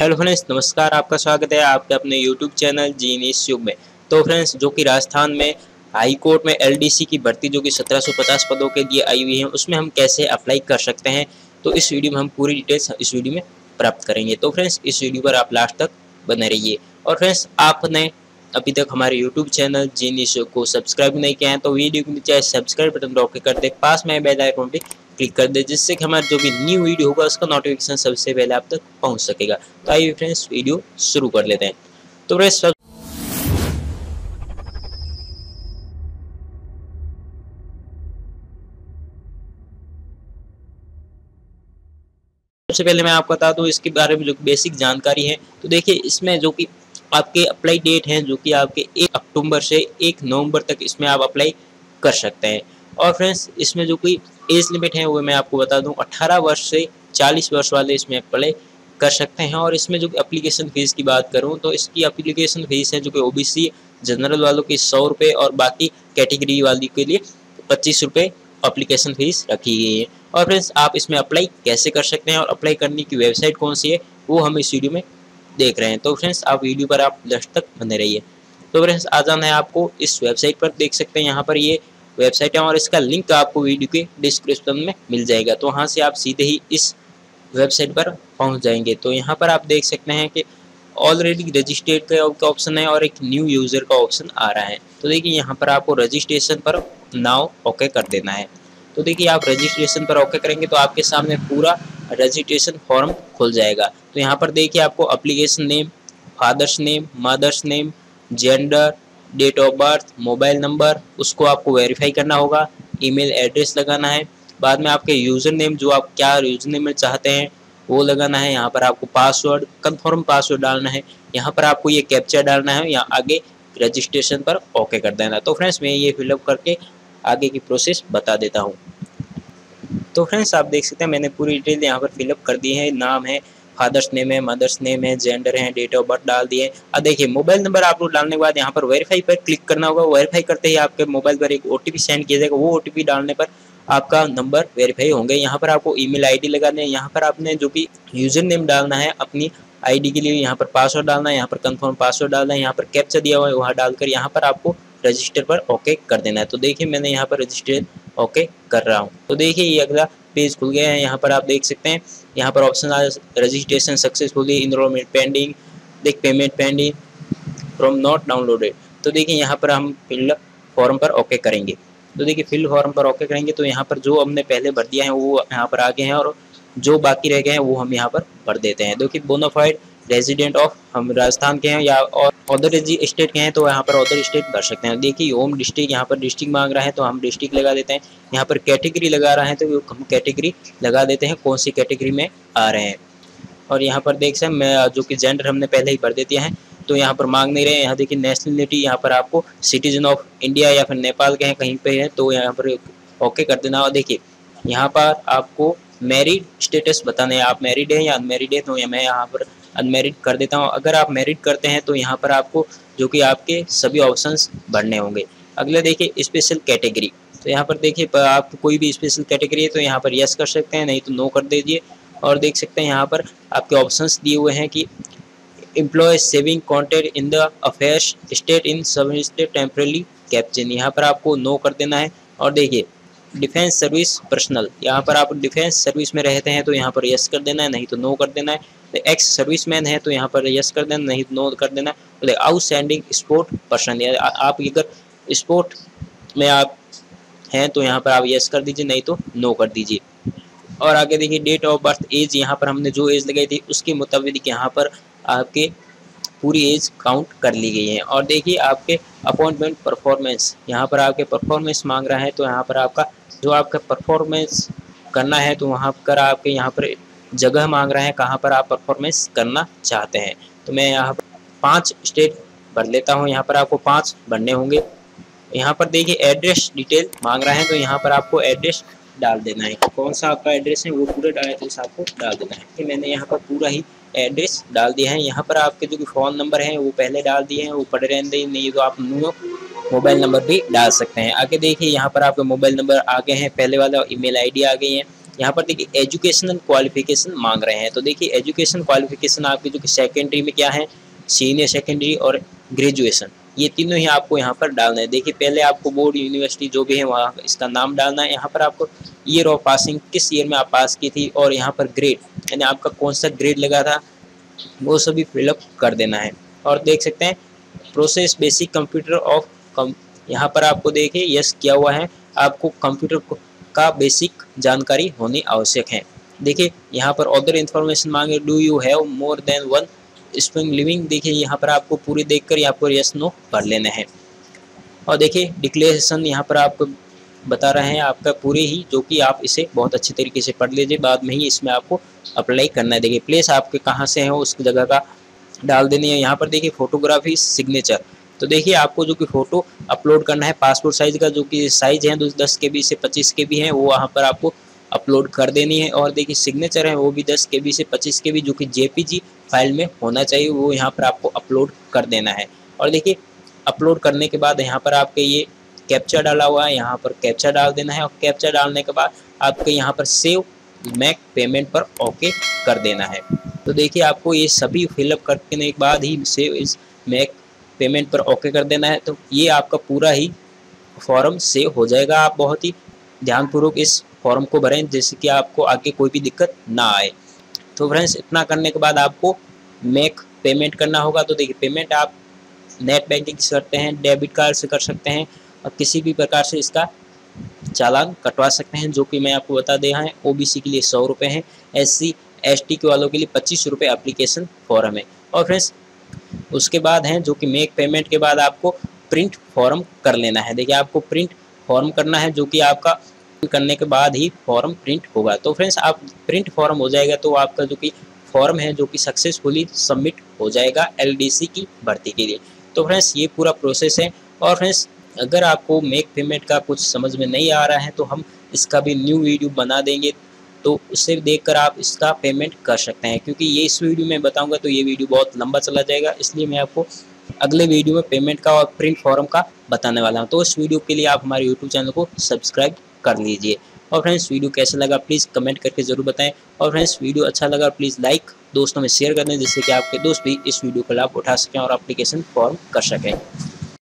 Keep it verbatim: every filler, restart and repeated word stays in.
Hello friends, नमस्कार। आपका स्वागत है आपके अपने यूट्यूब चैनल जीनी युग में। तो फ्रेंड्स, जो कि राजस्थान में हाई कोर्ट में एलडीसी की भर्ती जो कि सत्रह सौ पचास पदों के लिए आई हुई है, उसमें हम कैसे अप्लाई कर सकते हैं, तो इस वीडियो में हम पूरी डिटेल्स इस वीडियो में प्राप्त करेंगे। तो फ्रेंड्स, इस वीडियो पर आप लास्ट तक बने रहिए। और फ्रेंड्स, आपने अभी तक हमारे यूट्यूब चैनल जीनी युग को सब्सक्राइब नहीं किया है तो वीडियो के नीचे सब्सक्राइब बटन दबा के कर दे, पास में बेल आइकॉन पे क्लिक कर दे, जिससे कि हमारा जो भी न्यू वीडियो होगा उसका नोटिफिकेशन सबसे पहले आप तक पहुंच सकेगा। तो आइए फ्रेंड्स, वीडियो शुरू कर लेते हैं। तो फ्रेंड्स, सबसे पहले मैं आपको बता दूं इसके बारे में जो बेसिक जानकारी है। तो देखिए, इसमें जो कि आपके अप्लाई डेट हैं जो कि आपके एक अक्टूबर से एक नवंबर तक इसमें आप अप्लाई कर सकते हैं। और फ्रेंड्स, इसमें जो कोई एज लिमिट है वो मैं आपको बता दूं, अठारह वर्ष से चालीस वर्ष वाले इसमें अप्लाई कर सकते हैं। और इसमें जो एप्लीकेशन फ़ीस की बात करूं तो इसकी एप्लीकेशन फ़ीस है जो कि ओबीसी जनरल वालों की सौ रुपये और बाकी कैटेगरी वालों के लिए पच्चीस रुपये एप्लीकेशन फ़ीस रखी गई है। और फ्रेंड्स, आप इसमें अप्लाई कैसे कर सकते हैं और अप्लाई करने की वेबसाइट कौन सी है वो हम इस वीडियो में देख रहे हैं। तो फ्रेंड्स, आप वीडियो पर आप लास्ट तक बने रहिए। तो फ्रेंड्स, आ जाना है आपको इस वेबसाइट पर, देख सकते हैं यहाँ पर ये वेबसाइट है और इसका लिंक आपको वीडियो के डिस्क्रिप्शन में मिल जाएगा। तो वहाँ से आप सीधे ही इस वेबसाइट पर पहुँच जाएंगे। तो यहाँ पर आप देख सकते हैं कि ऑलरेडी रजिस्टर्ड का ऑप्शन है और एक न्यू यूज़र का ऑप्शन आ रहा है। तो देखिए, यहाँ पर आपको रजिस्ट्रेशन पर नाव ओके कर देना है। तो देखिए, आप रजिस्ट्रेशन पर ओके करेंगे तो आपके सामने पूरा रजिस्ट्रेशन फॉर्म खुल जाएगा। तो यहाँ पर देखिए, आपको application name, father's name, mother's name, gender, date of birth, mobile number, उसको आपको वेरीफाई करना होगा, ईमेल एड्रेस लगाना है, बाद में आपके यूज़र नेम जो आप क्या यूज़र नेम में चाहते हैं वो लगाना है। यहाँ पर आपको पासवर्ड, कंफर्म पासवर्ड डालना है। यहाँ पर आपको ये कैप्चा डालना है, यहाँ आगे रजिस्ट्रेशन पर ओके कर देना। तो फ्रेंड्स, मैं ये फिलअप करके आगे की प्रोसेस बता देता हूँ। तो फ्रेंड्स, आप देख सकते हैं मैंने पूरी डिटेल यहाँ पर फिलअप कर दी है। नाम है, फादर्स नेम है, मदर्स नेम है, जेंडर है, डेट ऑफ बर्थ डाल दिए। अब देखिए, मोबाइल नंबर आप लोग डालने के बाद यहाँ पर वेरीफाई पर क्लिक करना होगा। वेरीफाई करते ही आपके मोबाइल पर एक ओटीपी सेंड किया जाएगा। वो ओटीपी डालने पर आपका नंबर वेरीफाई होंगे। यहाँ पर आपको ईमेल आईडी लगानी है। यहाँ पर आपने जो भी यूज़र नेम डालना है अपनी आईडी के लिए, यहाँ पर पासवर्ड डालना है, यहाँ पर कन्फर्म पासवर्ड डालना है, यहाँ पर कैप्चा दिया हुआ है वहाँ डालकर यहाँ पर आपको रजिस्टर पर ओके कर देना है। तो देखिए, मैंने यहाँ पर रजिस्टर ओके कर रहा हूँ। तो देखिए, ये अगला पेज खुल गया है। यहाँ पर आप देख सकते हैं यहाँ पर ऑप्शन आ रजिस्ट्रेशन सक्सेसफुली, इनरोलमेंट पेंडिंग, देख payment pending, form not downloaded. तो देखिए, यहाँ पर हम फिल फॉर्म पर ओके करेंगे। तो देखिए, फिल फॉर्म पर ओके करेंगे तो यहाँ पर जो हमने पहले भर दिया है वो यहाँ पर आ गए हैं और जो बाकी रह गए हैं वो हम यहाँ पर भर देते हैं। देखिए, बोनाफाइड रेजिडेंट ऑफ हम राजस्थान के हैं या और अदर स्टेट के हैं तो यहाँ पर अदर स्टेट भर सकते हैं। देखिए, होम डिस्ट्रिक्ट, यहाँ पर डिस्ट्रिक्ट मांग रहा है तो हम डिस्ट्रिक्ट लगा देते हैं। यहाँ पर कैटेगरी लगा रहे हैं तो हम कैटेगरी लगा देते हैं, कौन सी कैटेगरी में आ रहे हैं। और यहाँ पर देख सकते हैं जो कि जेंडर हमने पहले ही भर दे दिया है तो यहाँ पर मांग नहीं रहे हैं। यहाँ देखिए, नेशनलिटी, यहाँ पर आपको सिटीजन ऑफ इंडिया या फिर नेपाल के हैं कहीं पर है तो यहाँ पर ओके कर देना। और देखिए, यहाँ पर आपको मैरिड स्टेटस बताना है, आप मैरिड हैं या अनमैरिड हैं। तो मैं यहाँ पर अनमैरिड कर देता हूँ। अगर आप मैरिड करते हैं तो यहाँ पर आपको जो कि आपके सभी ऑप्शंस भरने होंगे। अगला देखिए, स्पेशल कैटेगरी। तो यहाँ पर देखिए, आप कोई भी स्पेशल कैटेगरी है तो यहाँ पर यस कर सकते हैं, नहीं तो नो कर दीजिए। और देख सकते हैं यहाँ पर आपके ऑप्शंस दिए हुए हैं कि employ saving कॉन्टेड in the affairs state in sub state temporarily कैप्चन, यहाँ पर आपको नो कर देना है। और देखिए, डिफेंस सर्विस पर्सनल, यहाँ पर आप डिफेंस सर्विस में रहते हैं तो यहाँ पर यस कर देना है, नहीं तो नो कर देना है। एक्स सर्विस मैन है तो यहाँ पर यस कर देना, नहीं तो नो कर देना है। आउटस्टैंडिंग स्पोर्ट पर्सन, आप अगर स्पोर्ट में आप हैं तो यहाँ पर आप यस कर दीजिए, नहीं तो नो कर दीजिए। और आगे देखिए, डेट ऑफ बर्थ, एज, यहाँ पर हमने जो एज लगाई थी उसके मुताबिक यहाँ पर आपके पूरी एज काउंट कर ली गई है। और देखिए, आपके अपॉइंटमेंट परफॉर्मेंस, यहाँ पर आपके परफॉर्मेंस मांग रहा है तो यहाँ पर आपका जो आपका परफॉर्मेंस करना है तो वहाँ पर आपके यहाँ पर जगह मांग रहे हैं कहाँ पर आप परफॉर्मेंस करना चाहते हैं। तो मैं यहाँ पर पाँच स्टेट भर लेता हूँ। यहाँ पर आपको पाँच भरने होंगे। यहाँ पर देखिए, एड्रेस डिटेल मांग रहे हैं तो यहाँ पर आपको एड्रेस डाल देना है, कौन सा आपका एड्रेस है वो पूरा एड्रेस आपको डाल देना है। कि मैंने यहाँ पर पूरा ही एड्रेस डाल दिया है। यहाँ पर आपके जो कि फ़ोन नंबर है वो पहले डाल दिए हैं, वो पढ़ रहे हैं नहीं तो आप नो मोबाइल नंबर भी डाल सकते हैं। आगे देखिए, यहाँ पर आपके मोबाइल नंबर आ गए हैं, पहले वाला ईमेल आईडी आ गई है। यहाँ पर देखिए एजुकेशनल क्वालिफिकेशन मांग रहे हैं। तो देखिए एजुकेशन क्वालिफिकेशन आपकी जो कि सेकेंडरी में क्या है, सीनियर सेकेंडरी और ग्रेजुएशन, ये तीनों ही आपको यहाँ पर डालना है। देखिए पहले आपको बोर्ड, यूनिवर्सिटी जो भी है वहाँ इसका नाम डालना है। यहाँ पर आपको ईयर ऑफ पासिंग, किस ईयर में आप पास की थी, और यहाँ पर ग्रेड यानी आपका कौन सा ग्रेड लगा था, वो सभी फिलअप कर देना है। और देख सकते हैं प्रोसेस बेसिक कंप्यूटर ऑफ कम, यहाँ पर आपको देखिए यस किया हुआ है। आपको कंप्यूटर का बेसिक जानकारी होनी आवश्यक है। देखिए यहाँ पर अदर इन्फॉर्मेशन मांगे, do you have more than one spring living, देखिए यहाँ पर आपको पूरी देखकर यहाँ पर यस नो भर लेना है। और देखिए डिक्लेरेशन यहाँ पर आपको बता रहे हैं आपका पूरे ही, जो कि आप इसे बहुत अच्छे तरीके से पढ़ लीजिए, बाद में ही इसमें आपको अप्लाई करना है। देखिए प्लेस आपके कहाँ से है उस जगह का डाल देनी है। यहाँ पर देखिए फोटोग्राफी, सिग्नेचर, तो देखिए आपको जो कि फ़ोटो अपलोड करना है पासपोर्ट साइज़ का, जो कि साइज़ है दस के बी से पच्चीस के बी है, वो वहाँ पर आपको अपलोड कर देनी है। और देखिए सिग्नेचर है वो भी दस के बी से पच्चीस के बी, जो कि जेपीजी फाइल में होना चाहिए, वो यहाँ पर आपको अपलोड कर देना है। और देखिए अपलोड करने के बाद यहाँ पर आपके ये कैप्चा डाला हुआ है, यहाँ पर कैप्चा डाल देना है। और कैप्चा डालने के बाद आपके यहाँ पर सेव मैक पेमेंट पर ओके कर देना है। तो देखिए आपको ये सभी फिलअप करने के बाद ही सेव इस मैक पेमेंट पर ओके कर देना है। तो ये आपका पूरा ही फॉर्म सेव हो जाएगा। आप बहुत ही ध्यानपूर्वक इस फॉर्म को भरें, जैसे कि आपको आगे कोई भी दिक्कत ना आए। तो फ्रेंड्स इतना करने के बाद आपको मैक पेमेंट करना होगा। तो देखिए पेमेंट आप नेट बैंकिंग से करते हैं, डेबिट कार्ड से कर सकते हैं, और किसी भी प्रकार से इसका चालान कटवा सकते हैं, जो कि मैं आपको बता दिया है। ओबीसी के लिए सौ रुपये हैं, एससी एसटी के वालों के लिए पच्चीस रुपये एप्लीकेशन फॉर्म है। और फ्रेंड्स उसके बाद हैं जो कि मेक पेमेंट के बाद आपको प्रिंट फॉर्म कर लेना है। देखिए आपको प्रिंट फॉर्म करना है, जो कि आपका करने के बाद ही फॉर्म प्रिंट होगा। तो फ्रेंड्स आप प्रिंट फॉर्म हो जाएगा तो आपका जो कि फॉर्म है जो कि सक्सेसफुली सबमिट हो जाएगा एलडीसी की भर्ती के लिए। तो फ्रेंड्स ये पूरा प्रोसेस है। और फ्रेंड्स अगर आपको मेक पेमेंट का कुछ समझ में नहीं आ रहा है तो हम इसका भी न्यू वीडियो बना देंगे, तो उसे देखकर आप इसका पेमेंट कर सकते हैं। क्योंकि ये इस वीडियो में बताऊंगा तो ये वीडियो बहुत लंबा चला जाएगा, इसलिए मैं आपको अगले वीडियो में पेमेंट का और प्रिंट फॉर्म का बताने वाला हूँ। तो इस वीडियो के लिए आप हमारे यूट्यूब चैनल को सब्सक्राइब कर लीजिए। और फ्रेंड्स वीडियो कैसा लगा प्लीज़ कमेंट करके ज़रूर बताएं। और फ्रेंड्स वीडियो अच्छा लगा प्लीज़ लाइक, दोस्तों में शेयर कर दें, जिससे कि आपके दोस्त भी इस वीडियो का लाभ उठा सकें और एप्लीकेशन फॉर्म कर सकें।